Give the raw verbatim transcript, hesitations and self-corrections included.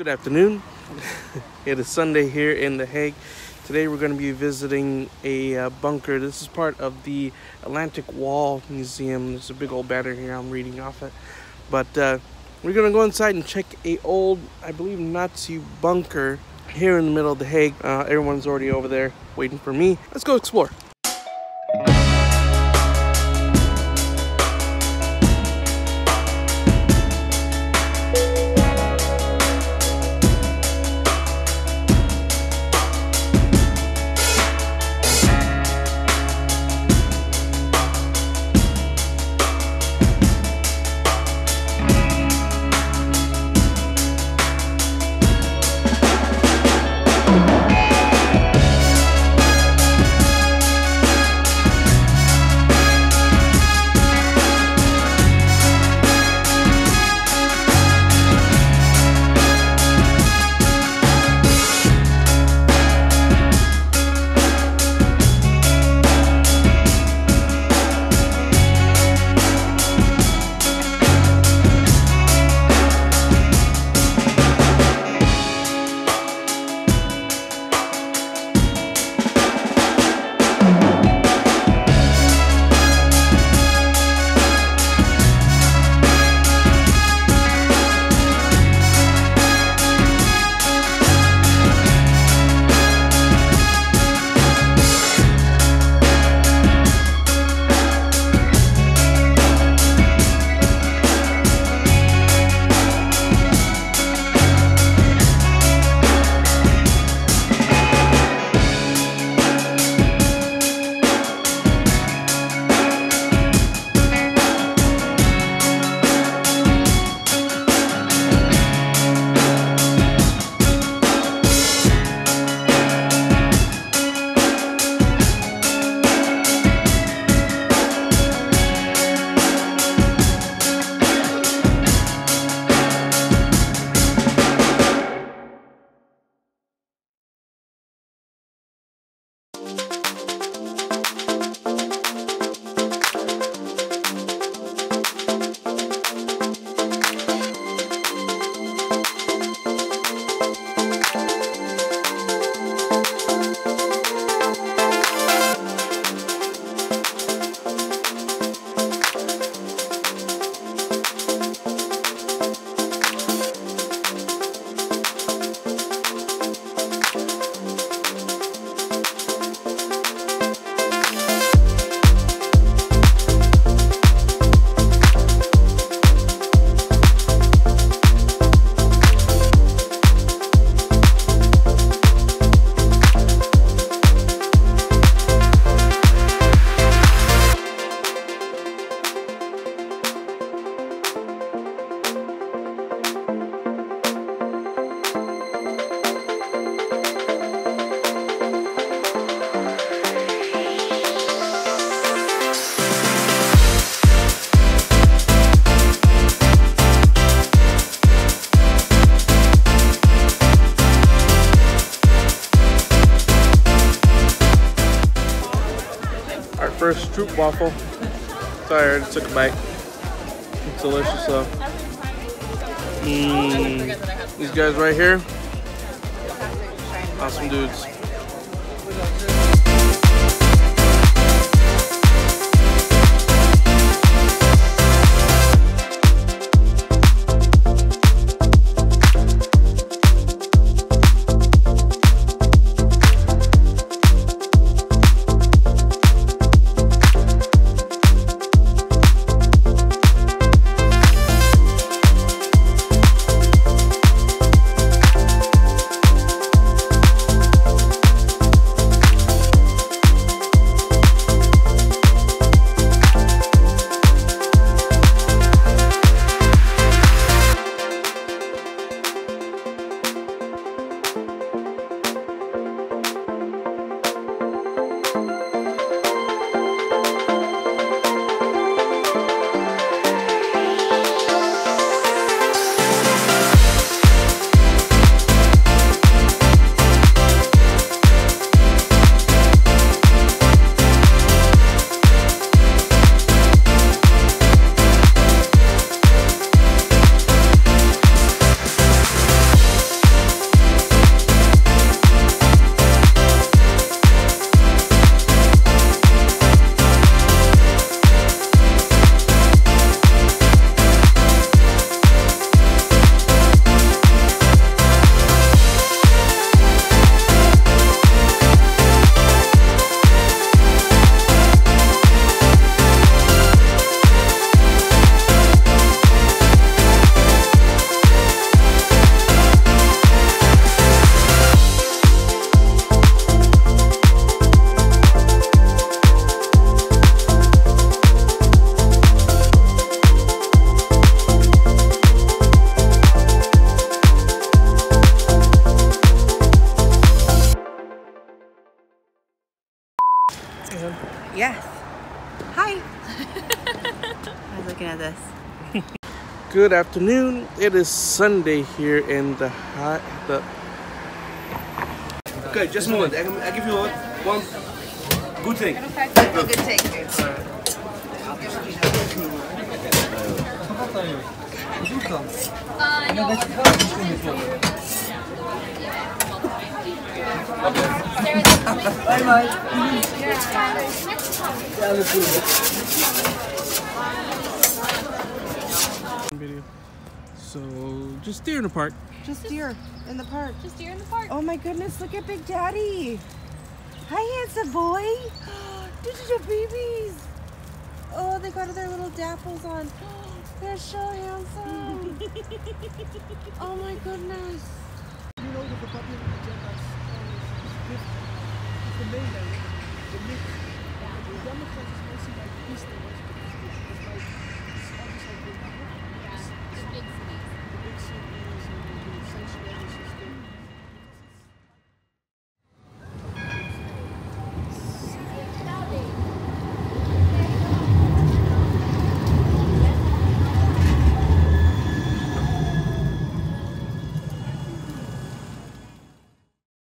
Good afternoon. It is Sunday here in The Hague. Today we're going to be visiting a uh, bunker. This is part of the Atlantic Wall Museum. There's a big old banner here. I'm reading off it. But uh, we're going to go inside and check a old, I believe, Nazi bunker here in the middle of The Hague. Uh, everyone's already over there waiting for me. Let's go explore. First Stroopwafel. Sorry, I already took a bite. It's delicious though. Mm, these guys right here, awesome dudes. this. Good afternoon. It is Sunday here in the hot the Okay, just a moment. I'll give you one good thing. One good thing. Bye bye. So just deer in the park. Just deer in the park. Just deer in the park. Oh my goodness, look at Big Daddy. Hi, handsome boy. Look at your babies. Oh, they got their little dapples on. They're so handsome. Oh my goodness. You know that the puppy agendas is different. The mainland, the myth, the Democrats is mostly like Easter.